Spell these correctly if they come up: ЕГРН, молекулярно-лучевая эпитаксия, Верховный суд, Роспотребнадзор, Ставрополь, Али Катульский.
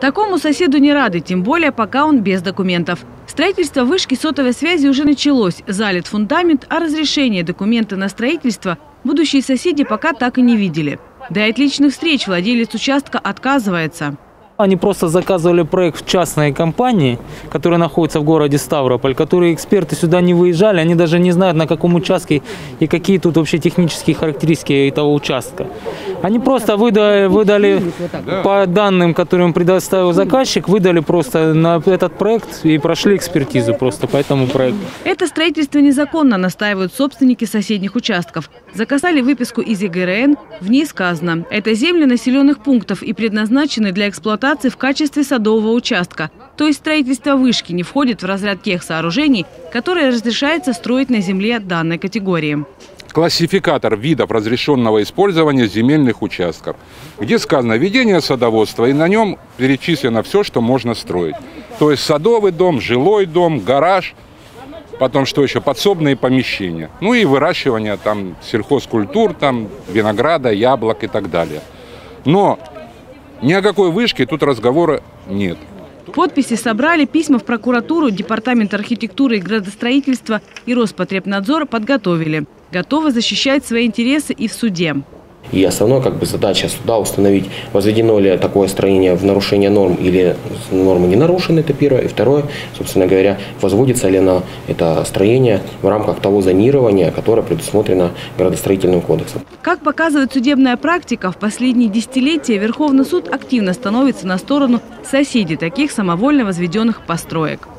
Такому соседу не рады, тем более пока он без документов. Строительство вышки сотовой связи уже началось, залит фундамент, а разрешение, документы на строительство будущие соседи пока так и не видели. Да и от личных встреч владелец участка отказывается. Они просто заказывали проект в частной компании, которая находится в городе Ставрополь, которые эксперты сюда не выезжали, они даже не знают, на каком участке и какие тут вообще технические характеристики этого участка. Они просто выдали по данным, которые им предоставил заказчик, выдали просто на этот проект и прошли экспертизу просто по этому проекту. Это строительство незаконно, настаивают собственники соседних участков. Заказали выписку из ЕГРН, в ней сказано, это земли населенных пунктов и предназначены для эксплуатации в качестве садового участка. То есть строительство вышки не входит в разряд тех сооружений, которые разрешается строить на земле данной категории. Классификатор видов разрешенного использования земельных участков, где сказано ведение садоводства, и на нем перечислено все, что можно строить. То есть садовый дом, жилой дом, гараж, потом что еще, подсобные помещения. Ну и выращивание там сельхозкультур, там винограда, яблок и так далее. Но ни о какой вышке тут разговора нет. Подписи собрали, письма в прокуратуру, Департамент архитектуры и градостроительства и Роспотребнадзор подготовили. Готовы защищать свои интересы и в суде. И основная задача суда установить, возведено ли такое строение в нарушение норм или нормы не нарушены, это первое. И второе, собственно говоря, возводится ли на это строение в рамках того зонирования, которое предусмотрено градостроительным кодексом. Как показывает судебная практика, в последние десятилетия Верховный суд активно становится на сторону соседей таких самовольно возведенных построек.